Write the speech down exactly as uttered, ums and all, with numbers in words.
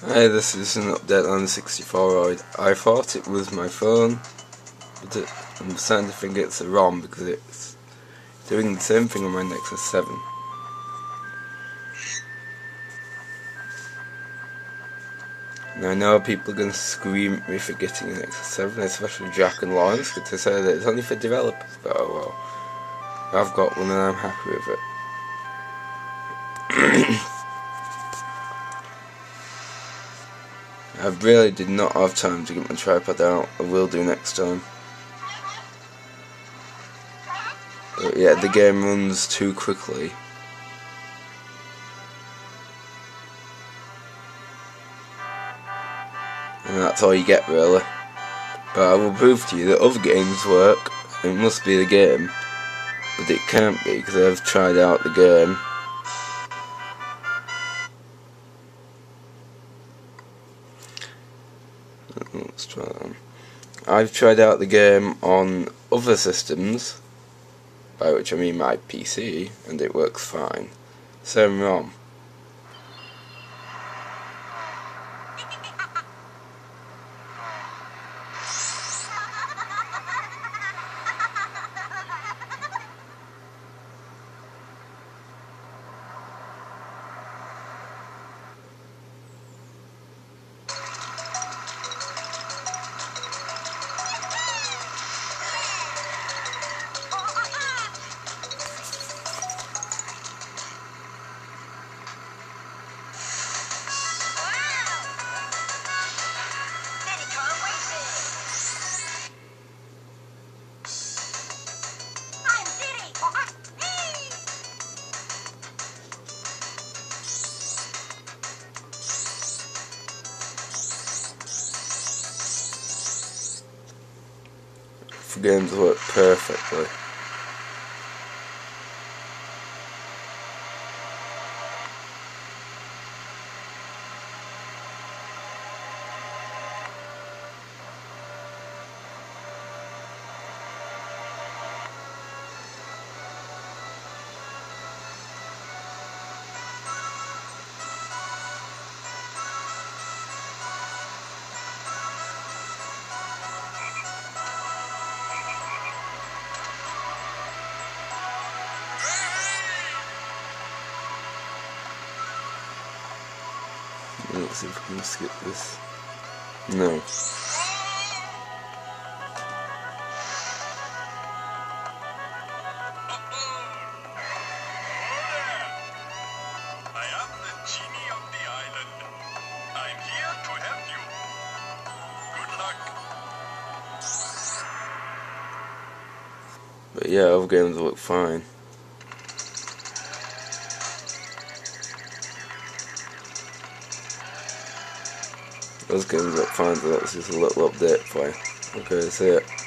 Hey, this is an update on the N sixty-four oid. I thought it was my phone, but it, I'm starting to think it's a ROM because it's doing the same thing on my Nexus seven. Now I know people are going to scream at me for getting a Nexus seven, especially Jack and Lawrence, because they say that it's only for developers, but oh well. I've got one and I'm happy with it. I really did not have time to get my tripod out. I will do next time. But yeah, the game runs too quickly. And that's all you get really. But I will prove to you that other games work. It must be the game. But it can't be because I've tried out the game. Let's try that one. I've tried out the game on other systems, by which I mean my P C, and it works fine. Same ROM. Games work perfectly. Let's see if we can skip this. No. I am the genie of the island. I'm here to help you. Good luck. But yeah, other games look fine. Those games look fine, so that's just a little update for you. Okay, see ya.